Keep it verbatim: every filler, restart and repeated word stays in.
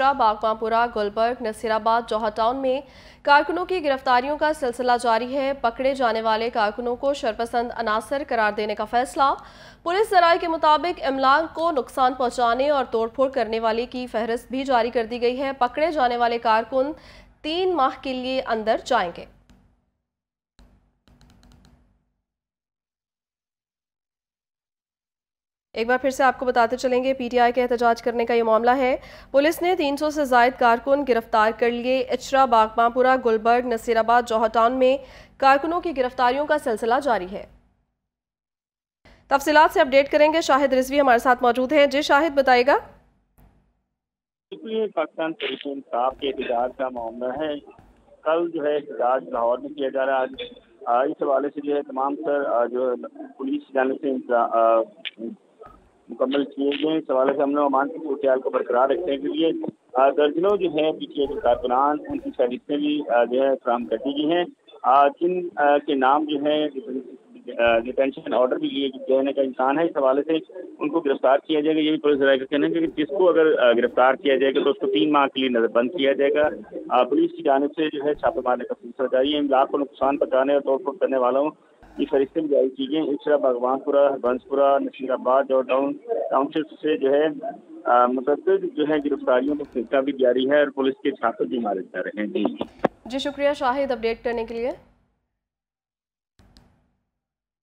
बागमापुरा, Gulberg, Nasirabad, Johar town में कारकुनों की गिरफ्तारियों का सिलसिला जारी है। पकड़े जाने वाले कारकुनों को शरपसंद अनासर करार देने का फैसला। पुलिस जराये के मुताबिक इमलाक को नुकसान पहुंचाने और तोड़फोड़ करने वाले की फहरिस्त भी जारी कर दी गई है। पकड़े जाने वाले कारकुन तीन माह के लिए अंदर जाएंगे। एक बार फिर से आपको बताते चलेंगे, पीटीआई के एहतजाज करने का ये मामला है। पुलिस ने तीन सौ से जायद कारकुन गिरफ्तार कर लिए। इचरा, बागमापुरा, गुलबर्ग, नसीराबाद, जौहर टाउन में कारकुनों की गिरफ्तारियों का सिलसिला जारी है। तफसीलात से अपडेट करेंगे, शाहिद रिजवी हमारे साथ मौजूद हैं। जी शाहिद, बताइएगा। पाकिस्तान तहरीक इंसाफ के एहतजाज का मामला है। कल जो है एहतजाज लाहौर में किया जा रहा है। इस हवाले से जो है तमाम सर जो पुलिस जाने से मुकम्मल किए गए। इस हवाले से हमने अमान की सूरत को बरकरार रखने के लिए दर्जनों जो है पीटीआई के कारकुनान उनकी फहरिस्तें भी जो है फ्राहम कर दी गई हैं। जिन के नाम जो है डिटेंशन ऑर्डर भी लिए जाने का इंसान है। इस हवाले से उनको गिरफ्तार किया जाएगा। ये भी पुलिस जराये का कहना है कि जिसको अगर गिरफ्तार किया जाएगा तो उसको तीन माह के लिए नजरबंद किया जाएगा। पुलिस की जानिब से जो है छापे मारने का फैसला जारी है। इमलाक को नुकसान पहुंचाने और तोड़फोड़ करने वालों की फहरिस्तें भी जारी की गई हैं। इचरा, बागवानपुरा, हरबंसपुरा, नसीराबाद, जौहर टाउन टाउनशिप से जो है मुतअद्दिद जो है गिरफ्तारियों का सिलसिला भी जारी है और पुलिस के छापे भी मारे जा रहे हैं। जी जी शुक्रिया शाहिद अपडेट करने के लिए।